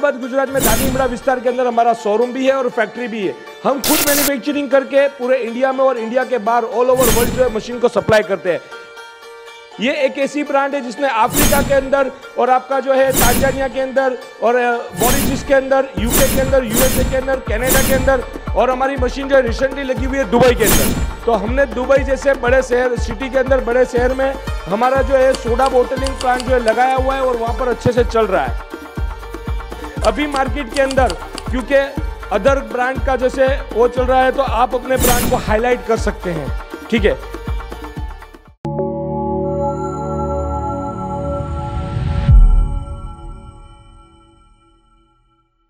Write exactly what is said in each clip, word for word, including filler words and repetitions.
अहमदाबाद गुजरात में दानिलिम्डा विस्तार के अंदर हमारा शोरूम भी है और फैक्ट्री भी है। हम खुद मैन्युफैक्चरिंग करके पूरे इंडिया में और इंडिया के बाहर ऑल ओवर वर्ल्ड जो है मशीन को सप्लाई करते हैं। ये एक ऐसी ब्रांड है जिसने अफ्रीका के अंदर और आपका जो है तांजानिया के अंदर और मॉरिशस के अंदर, यूके के अंदर, यूएसए के अंदर, कनाडा के अंदर और हमारी मशीन जो है रिसेंटली लगी हुई है दुबई के अंदर। तो हमने दुबई जैसे बड़े शहर सिटी के अंदर बड़े शहर में हमारा जो है सोडा बोटलिंग प्लांट जो है लगाया हुआ है और वहाँ पर अच्छे से चल रहा है अभी मार्केट के अंदर, क्योंकि अदर ब्रांड का जैसे वो चल रहा है तो आप अपने ब्रांड को हाईलाइट कर सकते हैं। ठीक है,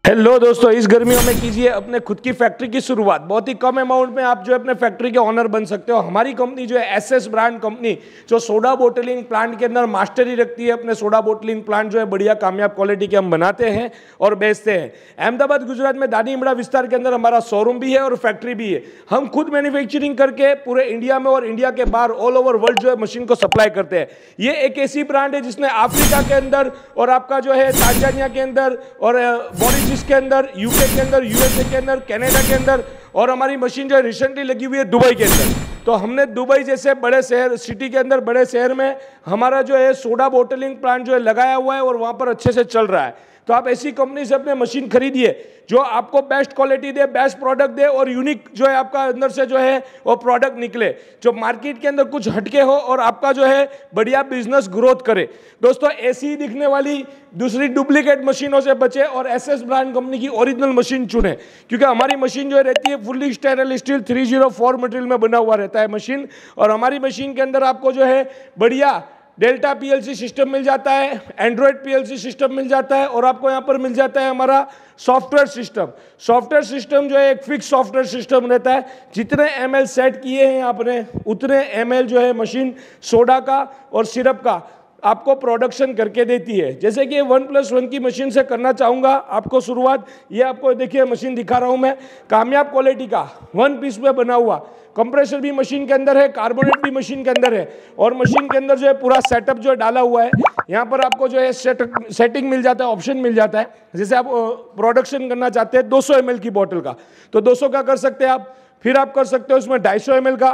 हेलो दोस्तों, इस गर्मियों में कीजिए अपने खुद की फैक्ट्री की शुरुआत। बहुत ही कम अमाउंट में आप जो अपने फैक्ट्री के ऑनर बन सकते हो। हमारी कंपनी जो है एसएस ब्रांड कंपनी जो सोडा बोटलिंग प्लांट के अंदर मास्टरी रखती है, अपने सोडा बोटलिंग प्लांट जो है बढ़िया कामयाब क्वालिटी के हम बनाते हैं और बेचते हैं। अहमदाबाद गुजरात में दानिलिम्डा विस्तार के अंदर हमारा शोरूम भी है और फैक्ट्री भी है। हम खुद मैन्युफैक्चरिंग करके पूरे इंडिया में और इंडिया के बाहर ऑल ओवर वर्ल्ड जो है मशीन को सप्लाई करते हैं। ये एक ऐसी ब्रांड है जिसने अफ्रीका के अंदर और आपका जो है तांजानिया के अंदर और मॉरिशस के अंदर, यूके के अंदर, यूएसए के अंदर, कनाडा के अंदर और हमारी मशीन जो है रिसेंटली लगी हुई है दुबई के अंदर। तो हमने दुबई जैसे बड़े शहर सिटी के अंदर बड़े शहर में हमारा जो है सोडा बोटलिंग प्लांट जो है लगाया हुआ है और वहाँ पर अच्छे से चल रहा है। तो आप ऐसी कंपनी से अपने मशीन खरीदिए जो आपको बेस्ट क्वालिटी दे, बेस्ट प्रोडक्ट दे और यूनिक जो है आपका अंदर से जो है वो प्रोडक्ट निकले, जो मार्केट के अंदर कुछ हटके हो और आपका जो है बढ़िया बिजनेस ग्रोथ करे। दोस्तों, ऐसी दिखने वाली दूसरी डुप्लीकेट मशीनों से बचे और एसएस ब्रांड कंपनी की ओरिजिनल मशीन चुने, क्योंकि हमारी मशीन जो है रहती है fully stainless steel three zero four material में बना हुआ रहता है मशीन और हमारी मशीन के अंदर आपको जो है बढ़िया डेल्टा पीएलसी सिस्टम मिल जाता है, एंड्रॉयड पीएलसी सिस्टम मिल जाता है और आपको यहाँ पर मिल जाता है हमारा सॉफ्टवेयर सिस्टम। सॉफ्टवेयर सिस्टम जो है एक फिक्स सॉफ्टवेयर सिस्टम रहता है। जितने एमएल सेट किए हैं आपने उतने एमएल जो है मशीन सोडा का और सिरप का आपको प्रोडक्शन करके देती है। जैसे कि वन प्लस वन की मशीन से करना चाहूँगा आपको शुरुआत। ये आपको देखिए मशीन दिखा रहा हूँ मैं, कामयाब क्वालिटी का वन पीस में बना हुआ। कंप्रेसर भी मशीन के अंदर है, कार्बोनेट भी मशीन के अंदर है और मशीन के अंदर जो है पूरा सेटअप जो है डाला हुआ है। यहाँ पर आपको जो है सेट सेटिंग मिल जाता है, ऑप्शन मिल जाता है। जैसे आप प्रोडक्शन करना चाहते हैं दो सौ एम एल की बॉटल का तो दो सौ का कर सकते हैं आप, फिर आप कर सकते हो उसमें ढाई सौ एम एल का,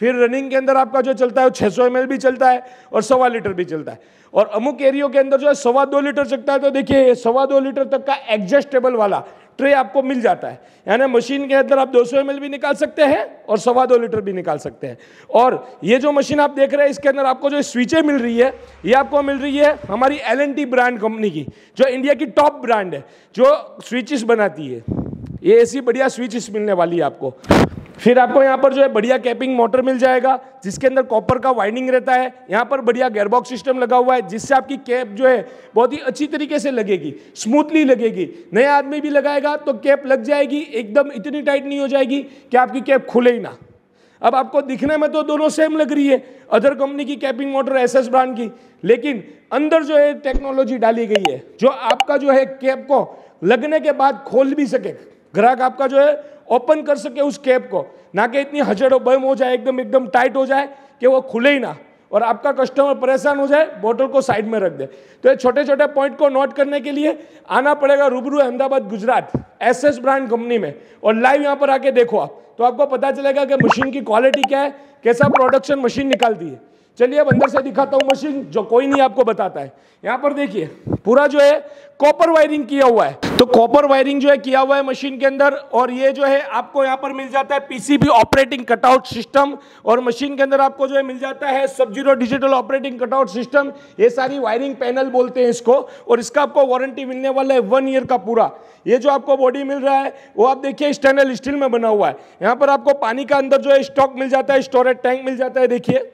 फिर रनिंग के अंदर आपका जो चलता है वो छः सौ एम एल भी चलता है और सवा लीटर भी चलता है और अमुक एरियो के अंदर जो है सवा दो लीटर चलता है। तो देखिए सवा दो लीटर तक का एडजस्टेबल वाला ट्रे आपको मिल जाता है, यानी मशीन के अंदर आप दो सौ एम एल भी निकाल सकते हैं और सवा दो लीटर भी निकाल सकते हैं। और ये जो मशीन आप देख रहे हैं इसके अंदर आपको जो स्विचें मिल रही है ये आपको मिल रही है हमारी एलएनटी ब्रांड कंपनी की, जो इंडिया की टॉप ब्रांड है जो स्विचेस बनाती है। ये ऐसी बढ़िया स्विचेस मिलने वाली है आपको। फिर आपको यहाँ पर जो है बढ़िया कैपिंग मोटर मिल जाएगा जिसके अंदर कॉपर का वाइंडिंग रहता है। यहाँ पर बढ़िया गेयरबॉक्स सिस्टम लगा हुआ है जिससे आपकी कैप जो है बहुत ही अच्छी तरीके से लगेगी, स्मूथली लगेगी। नया आदमी भी लगाएगा तो कैप लग जाएगी एकदम, इतनी टाइट नहीं हो जाएगी कि आपकी कैप खुले ही ना। अब आपको दिखने में तो दोनों सेम लग रही है, अदर कंपनी की कैपिंग मोटर एसएस ब्रांड की, लेकिन अंदर जो है टेक्नोलॉजी डाली गई है जो आपका जो है कैप को लगने के बाद खोल भी सके, ग्राहक आपका जो है ओपन कर सके उस कैप को, ना कि इतनी हजड़ बम हो जाए एकदम एकदम टाइट हो जाए कि वो खुले ही ना और आपका कस्टमर परेशान हो जाए, बोतल को साइड में रख दे। तो ये छोटे छोटे पॉइंट को नोट करने के लिए आना पड़ेगा रूबरू Ahmedabad Gujarat SS brand company में और लाइव यहाँ पर आके देखो आप, तो आपको पता चलेगा कि मशीन की क्वालिटी क्या है, कैसा प्रोडक्शन मशीन निकालती है। चलिए अब अंदर से दिखाता हूँ मशीन जो कोई नहीं आपको बताता है। यहाँ पर देखिए पूरा जो है कॉपर वायरिंग किया हुआ है, तो कॉपर वायरिंग जो है किया हुआ है मशीन के अंदर और ये जो है आपको यहाँ पर मिल जाता है पीसीबी ऑपरेटिंग कटआउट सिस्टम और मशीन के अंदर आपको जो है मिल जाता है सब zero digital operating cutout system. ये सारी वायरिंग पैनल बोलते हैं इसको और इसका आपको वारंटी मिलने वाला है वन ईयर का पूरा। ये जो आपको बॉडी मिल रहा है वो आप देखिए स्टेनलेस स्टील में बना हुआ है। यहाँ पर आपको पानी का अंदर जो है स्टॉक मिल जाता है, स्टोरेज टैंक मिल जाता है। देखिए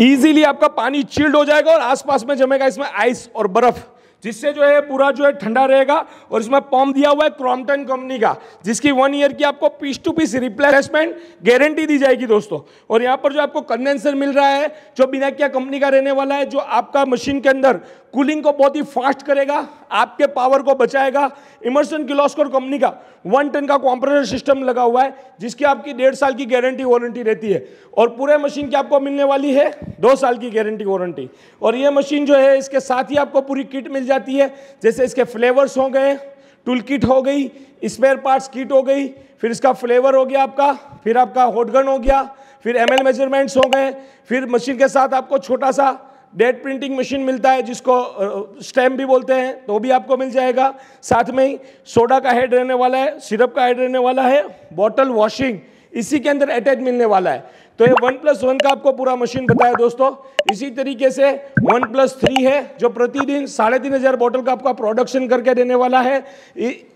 इजीली आपका पानी चिल्ड हो जाएगा और आसपास में जमेगा इसमें आइस और बर्फ, जिससे जो है पूरा जो है ठंडा रहेगा और इसमें पंप दिया हुआ है क्रॉम्पटन कंपनी का, जिसकी वन ईयर की आपको piece to piece replacement guarantee दी जाएगी दोस्तों। और यहाँ पर जो आपको कंडेंसर मिल रहा है जो बिनाकिया कंपनी का रहने वाला है, जो आपका मशीन के अंदर कूलिंग को बहुत ही फास्ट करेगा, आपके पावर को बचाएगा। इमर्सन गिलोस्कोर कंपनी का वन टन का कंप्रेसर सिस्टम लगा हुआ है जिसकी आपकी डेढ़ साल की गारंटी वारंटी रहती है और पूरे मशीन की आपको मिलने वाली है दो साल की गारंटी वारंटी। और ये मशीन जो है इसके साथ ही आपको पूरी किट मिल जाती है, जैसे इसके फ्लेवर्स हो गए, टूल किट हो गई, स्पेयर पार्ट्स किट हो गई, फिर इसका फ्लेवर हो गया आपका, फिर आपका हॉटगन हो गया, फिर एम एल मेजरमेंट्स हो गए, फिर मशीन के साथ आपको छोटा सा डेट प्रिंटिंग मशीन मिलता है जिसको स्टैम्प भी बोलते हैं, तो भी आपको मिल जाएगा। साथ में ही सोडा का हेड रहने वाला है, सिरप का हेड रहने वाला है, बॉटल वॉशिंग इसी के अंदर अटैच मिलने वाला है। तो ये वन प्लस वन का आपको पूरा मशीन बताया दोस्तों। इसी तरीके से वन प्लस थ्री है जो प्रतिदिन साढ़े तीन हज़ार बॉटल का आपका प्रोडक्शन करके देने वाला है,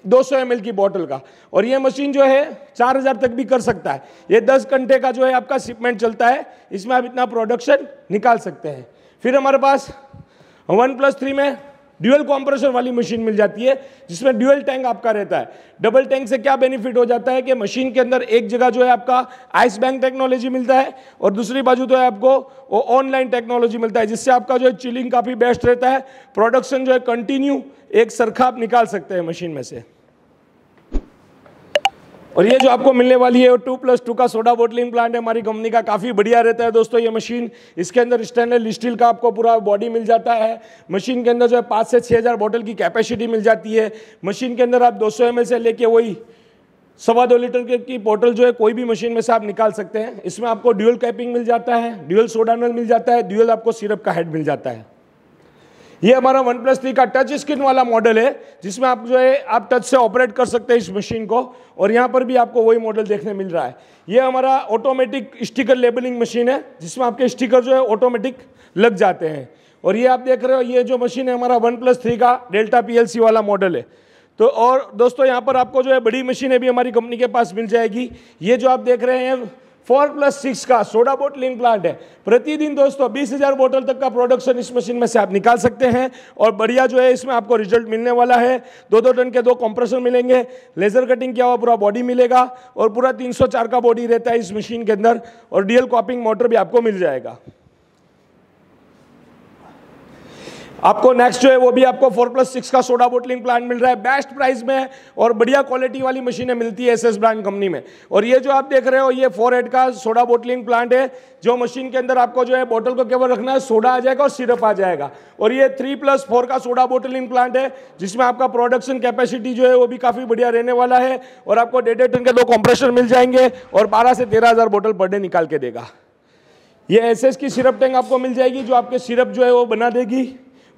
दो सौ एम एल की बॉटल का। और ये मशीन जो है चार हज़ार तक भी कर सकता है। ये दस घंटे का जो है आपका शिपमेंट चलता है, इसमें आप इतना प्रोडक्शन निकाल सकते हैं। फिर हमारे पास वन प्लस थ्री में ड्यूअल कंप्रेसर वाली मशीन मिल जाती है जिसमें ड्यूअल टैंक आपका रहता है। डबल टैंक से क्या बेनिफिट हो जाता है कि मशीन के अंदर एक जगह जो है आपका आइस बैंक टेक्नोलॉजी मिलता है और दूसरी बाजू तो है आपको वो ऑनलाइन टेक्नोलॉजी मिलता है जिससे आपका जो है चिलिंग काफ़ी बेस्ट रहता है, प्रोडक्शन जो है कंटिन्यू एक सरखा आप निकाल सकते हैं मशीन में से। और ये जो आपको मिलने वाली है वो टू प्लस टू का सोडा बोटलिंग प्लांट है हमारी कंपनी का, काफ़ी बढ़िया रहता है दोस्तों ये मशीन। इसके अंदर स्टेनलेस स्टील का आपको पूरा बॉडी मिल जाता है, मशीन के अंदर जो है पाँच से छः हज़ार बोतल की कैपेसिटी मिल जाती है। मशीन के अंदर आप दो सौ एम एल से लेके वही सवा दो लीटर की बोतल जो है कोई भी मशीन में से आप निकाल सकते हैं। इसमें आपको ड्यूअल कैपिंग मिल जाता है, ड्यूअल सोडा नल मिल जाता है, ड्यूअल आपको सिरप का हेड मिल जाता है। ये हमारा वन प्लस थ्री का टच स्क्रीन वाला मॉडल है जिसमें आप जो है आप टच से ऑपरेट कर सकते हैं इस मशीन को। और यहाँ पर भी आपको वही मॉडल देखने मिल रहा है। ये हमारा ऑटोमेटिक स्टिकर लेबलिंग मशीन है जिसमें आपके स्टिकर जो है ऑटोमेटिक लग जाते हैं। और ये आप देख रहे हो ये जो मशीन है हमारा वन प्लस थ्री का डेल्टा पी एल सी वाला मॉडल है। तो और दोस्तों यहाँ पर आपको जो है बड़ी मशीनें भी हमारी कंपनी के पास मिल जाएगी। ये जो आप देख रहे हैं फोर प्लस सिक्स का सोडा बोटलिंग प्लांट है, प्रतिदिन दोस्तों बीस हज़ार बोतल तक का प्रोडक्शन इस मशीन में से आप निकाल सकते हैं और बढ़िया जो है इसमें आपको रिजल्ट मिलने वाला है। दो दो टन के दो कंप्रेसर मिलेंगे, लेजर कटिंग किया हुआ पूरा बॉडी मिलेगा और पूरा तीन सौ चार का बॉडी रहता है इस मशीन के अंदर और डीएल कॉपिंग मोटर भी आपको मिल जाएगा। आपको नेक्स्ट जो है वो भी आपको फोर प्लस सिक्स का सोडा बोटलिंग प्लांट मिल रहा है बेस्ट प्राइस में और बढ़िया क्वालिटी वाली मशीनें मिलती है एसएस ब्रांड कंपनी में। और ये जो आप देख रहे हो ये फोर हेड का सोडा बोटलिंग प्लांट है जो मशीन के अंदर आपको जो है बोतल को केवल रखना है, सोडा आ जाएगा और सिरप आ जाएगा। और ये थ्री प्लस फोर का सोडा बोटलिंग प्लांट है जिसमें आपका प्रोडक्शन कैपेसिटी जो है वो भी काफ़ी बढ़िया रहने वाला है और आपको डेढ़ टन के दो कंप्रेसर मिल जाएंगे और बारह से तेरह हज़ार बोतल पर डे निकाल के देगा। ये एस एस की सिरप टैंक आपको मिल जाएगी जो आपके सिरप जो है वो बना देगी।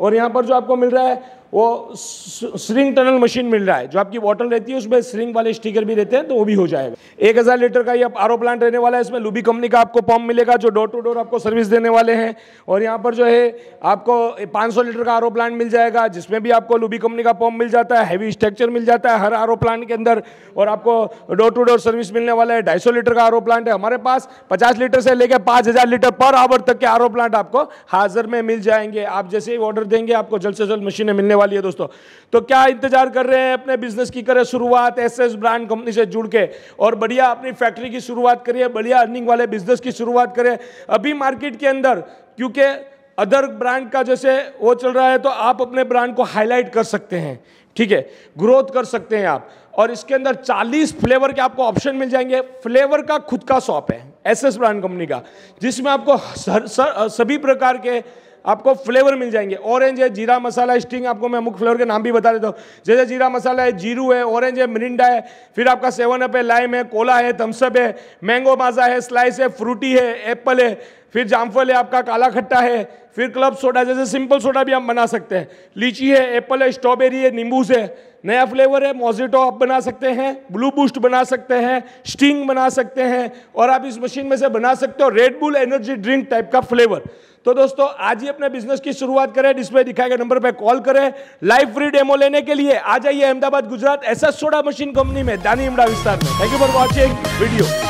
और यहाँ पर जो आपको मिल रहा है वो स्ट्रिंग टनल मशीन मिल रहा है, जो आपकी बोतल रहती है उसमें स्ट्रिंग वाले स्टिकर भी रहते हैं तो वो भी हो जाएगा। एक हज़ार लीटर का ये आर ओ प्लांट रहने वाला है, इसमें लुबी कंपनी का आपको पंप मिलेगा जो डोर टू डोर आपको सर्विस देने वाले हैं। और यहाँ पर जो है आपको पाँच सौ लीटर का आर ओ प्लांट मिल जाएगा जिसमें भी आपको लुबी कंपनी का पंप मिल जाता है, हैवी स्ट्रक्चर मिल जाता है हर आर ओ प्लांट के अंदर और आपको डोर टू डोर सर्विस मिलने वाला है। ढाई सौ लीटर का आर ओ प्लांट है हमारे पास, पचास लीटर से लेकर पाँच हज़ार लीटर पर आवर तक के आर ओ प्लांट आपको हाजिर में मिल जाएंगे। आप जैसे ही ऑर्डर देंगे आपको जल्द से जल्द मशीनें मिलने वाली है दोस्तों। तो क्या इंतजार कर रहे हैं, अपने बिजनेस की करें शुरुआत एसएस ब्रांड कंपनी से जुड़ के और बढ़िया अपनी फैक्ट्री की शुरुआत करिए, बढ़िया अर्निंग वाले बिजनेस की शुरुआत करें अभी मार्केट के अंदर, क्योंकि अदर ब्रांड का जैसे वो चल रहा है तो आप अपने ब्रांड को हाईलाइट कर सकते हैं, ठीक है, ग्रोथ कर सकते हैं आप। और इसके अंदर चालीस फ्लेवर के आपको ऑप्शन मिल जाएंगे। फ्लेवर का खुद का शॉप है एसएस ब्रांड कंपनी का जिसमें आपको सर, सर, सभी प्रकार के आपको फ्लेवर मिल जाएंगे। ऑरेंज है, जीरा मसाला स्टिंग, आपको मैं मुख्य फ्लेवर के नाम भी बता देता हूँ, जैसे जीरा मसाला है, जीरू है, ऑरेंज है, मिरिंडा है, फिर आपका सेवन अप है, लाइम है, कोला है, थम्सअप है, मैंगो माजा है, स्लाइस है, फ्रूटी है, एप्पल है, फिर जामफल है, आपका काला खट्टा है, फिर क्लब सोडा जैसे सिंपल सोडा भी आप बना सकते हैं, लीची है, एप्पल है, स्ट्रॉबेरी है, नींबू से नया फ्लेवर है, मोजिटो आप बना सकते हैं, ब्लू बूस्ट बना सकते हैं, स्टिंग बना सकते हैं और आप इस मशीन में से बना सकते हो red bull energy drink type का फ्लेवर। तो दोस्तों आज ही अपने बिजनेस की शुरुआत करें, डिस्प्ले दिखाए गए नंबर पर कॉल करें। लाइव फ्री डेमो लेने के लिए आ जाइए Ahmedabad Gujarat SS soda machine company में, दानीलिमडा विस्तार में। Thank you for watching video.